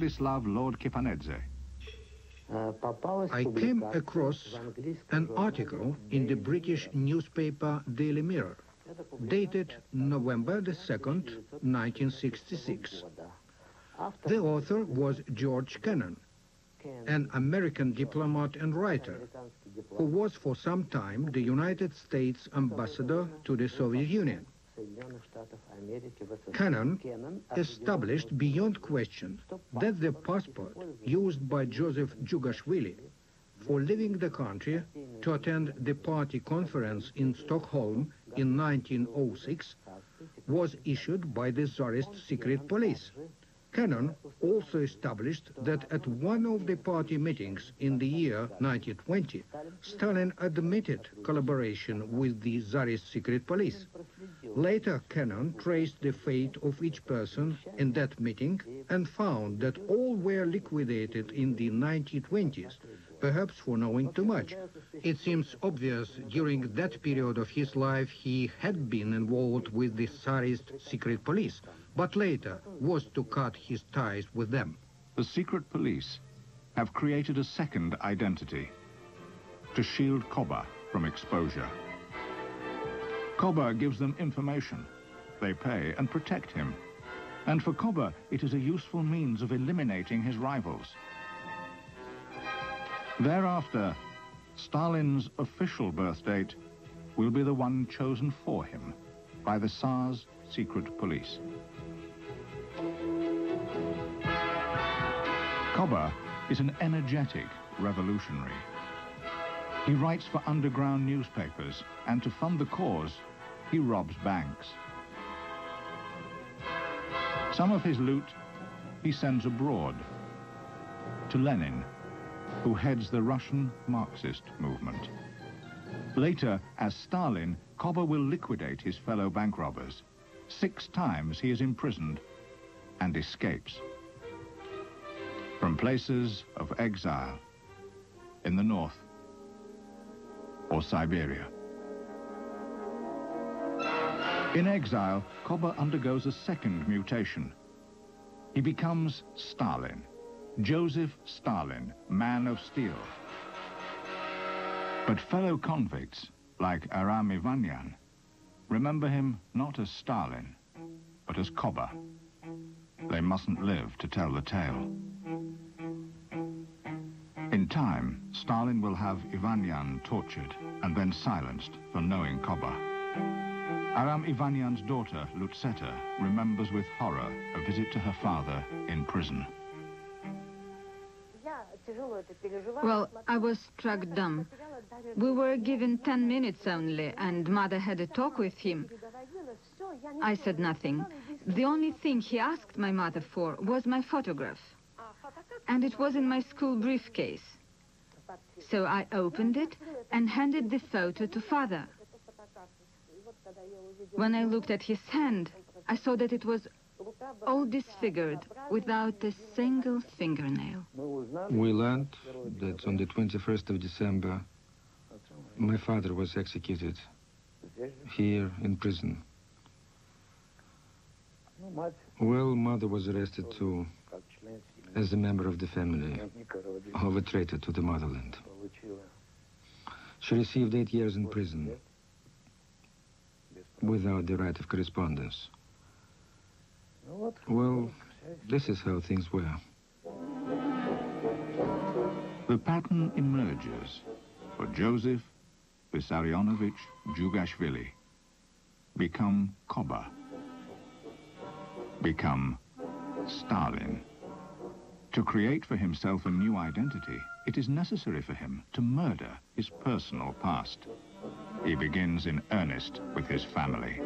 Vislav Lord Kipanedze. I came across an article in the British newspaper Daily Mirror, dated November the 2nd, 1966. The author was George Kennan, an American diplomat and writer, who was for some time the United States ambassador to the Soviet Union. Kennan established beyond question that the passport used by Joseph Djugashvili for leaving the country to attend the party conference in Stockholm in 1906 was issued by the Tsarist secret police. Kennan also established that at one of the party meetings in the year 1920, Stalin admitted collaboration with the Tsarist secret police. Later, Kennan traced the fate of each person in that meeting and found that all were liquidated in the 1920s, perhaps for knowing too much. It seems obvious during that period of his life he had been involved with the Tsarist secret police, but later was to cut his ties with them. The secret police have created a second identity to shield Koba from exposure. Koba gives them information. They pay and protect him. And for Koba, it is a useful means of eliminating his rivals. Thereafter, Stalin's official birth date will be the one chosen for him by the Tsar's secret police. Koba is an energetic revolutionary. He writes for underground newspapers, and to fund the cause, he robs banks. Some of his loot he sends abroad to Lenin, who heads the Russian Marxist movement. Later, as Stalin, Koba will liquidate his fellow bank robbers. 6 times he is imprisoned and escapes from places of exile in the north or Siberia. In exile, Koba undergoes a second mutation. He becomes Stalin, Joseph Stalin, Man of Steel. But fellow convicts like Aram Ivanyan remember him not as Stalin, but as Koba. They mustn't live to tell the tale. In time, Stalin will have Ivanyan tortured and then silenced for knowing Koba. Aram Ivanyan's daughter, Lutseta, remembers with horror a visit to her father in prison. Well, I was struck dumb. We were given 10 minutes only, and mother had a talk with him. I said nothing. The only thing he asked my mother for was my photograph. And it was in my school briefcase. So I opened it and handed the photo to father. When I looked at his hand, I saw that it was all disfigured, without a single fingernail. We learned that on the 21st of December, my father was executed here in prison. Well, mother was arrested too, as a member of the family, of a traitor to the motherland. She received 8 years in prison, without the right of correspondence. Well, this is how things were. The pattern emerges for Joseph Vissarionovich Djugashvili. Become Koba. Become Stalin. To create for himself a new identity, it is necessary for him to murder his personal past. He begins in earnest with his family.